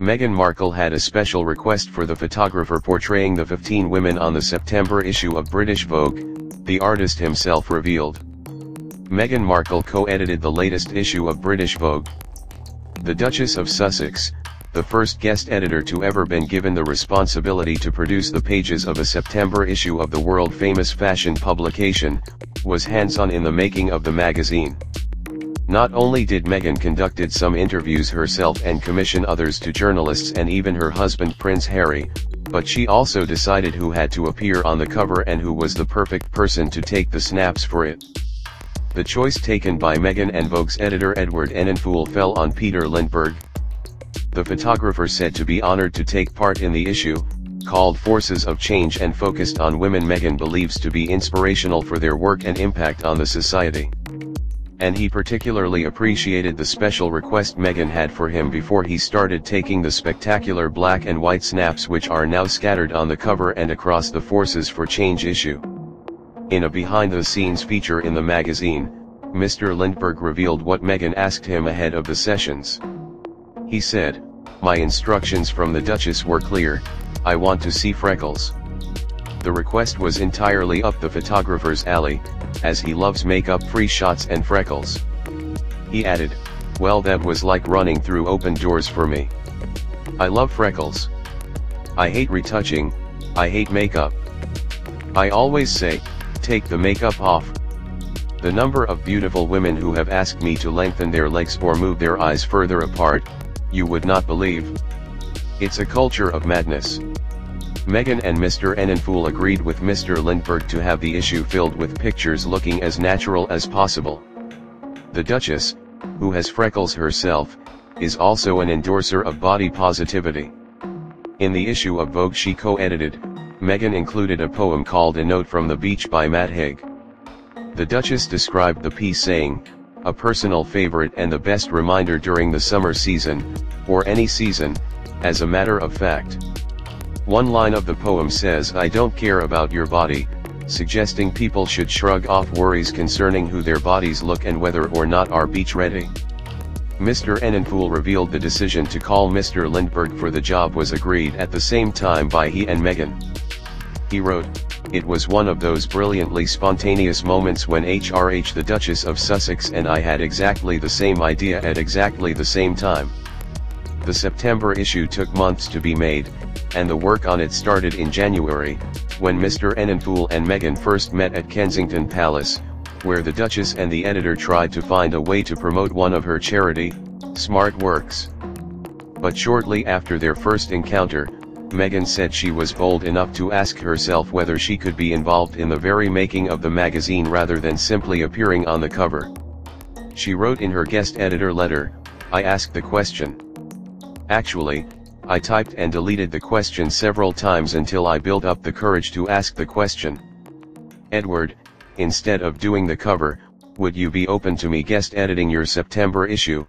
Meghan Markle had a special request for the photographer portraying the 15 women on the September issue of British Vogue, the artist himself revealed. Meghan Markle co-edited the latest issue of British Vogue. The Duchess of Sussex, the first guest editor to ever been given the responsibility to produce the pages of a September issue of the world-famous fashion publication, was hands-on in the making of the magazine. Not only did Meghan conducted some interviews herself and commission others to journalists and even her husband Prince Harry, but she also decided who had to appear on the cover and who was the perfect person to take the snaps for it. The choice taken by Meghan and Vogue's editor Edward Enninful fell on Peter Lindbergh. The photographer said to be honored to take part in the issue, called Forces of Change and focused on women Meghan believes to be inspirational for their work and impact on the society. And he particularly appreciated the special request Meghan had for him before he started taking the spectacular black and white snaps which are now scattered on the cover and across the Forces for Change issue. In a behind-the-scenes feature in the magazine, Mr. Lindbergh revealed what Meghan asked him ahead of the sessions. He said, "My instructions from the Duchess were clear, I want to see freckles." The request was entirely up the photographer's alley, as he loves makeup-free shots and freckles. He added, "Well, that was like running through open doors for me. I love freckles. I hate retouching, I hate makeup. I always say, take the makeup off. The number of beautiful women who have asked me to lengthen their legs or move their eyes further apart, you would not believe. It's a culture of madness." Meghan and Mr. Enninful agreed with Mr. Lindbergh to have the issue filled with pictures looking as natural as possible. The Duchess, who has freckles herself, is also an endorser of body positivity. In the issue of Vogue she co-edited, Meghan included a poem called A Note from the Beach by Matt Higg. The Duchess described the piece saying, "A personal favorite and the best reminder during the summer season, or any season, as a matter of fact." One line of the poem says, "I don't care about your body," suggesting people should shrug off worries concerning who their bodies look and whether or not are beach ready. Mr. Enninful revealed the decision to call Mr. Lindbergh for the job was agreed at the same time by he and Meghan. He wrote, "It was one of those brilliantly spontaneous moments when HRH the Duchess of Sussex and I had exactly the same idea at exactly the same time." The September issue took months to be made, and the work on it started in January, when Mr. Enninful and Meghan first met at Kensington Palace, where the Duchess and the editor tried to find a way to promote one of her charity, Smart Works. But shortly after their first encounter, Meghan said she was bold enough to ask herself whether she could be involved in the very making of the magazine rather than simply appearing on the cover. She wrote in her guest editor letter, "I asked the question. Actually, I typed and deleted the question several times until I built up the courage to ask the question. Edward, instead of doing the cover, would you be open to me guest editing your September issue?